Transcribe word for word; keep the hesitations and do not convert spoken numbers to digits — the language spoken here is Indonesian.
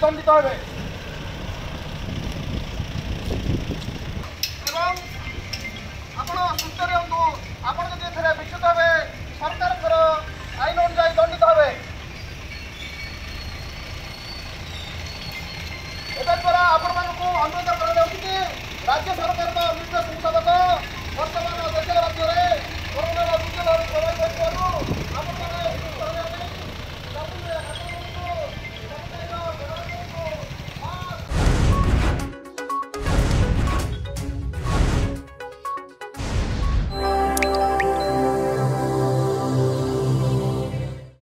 ton ditu aja. Emang, apakah suster yang tuh, apakah jadi terhadap bisnis aja, pemerintah karo, ayo nonjai ton ditu aja. Itu para apakah aku anggota parlemen ini, raja pemerintah bisnis semua betul, bersama dengan raja raja.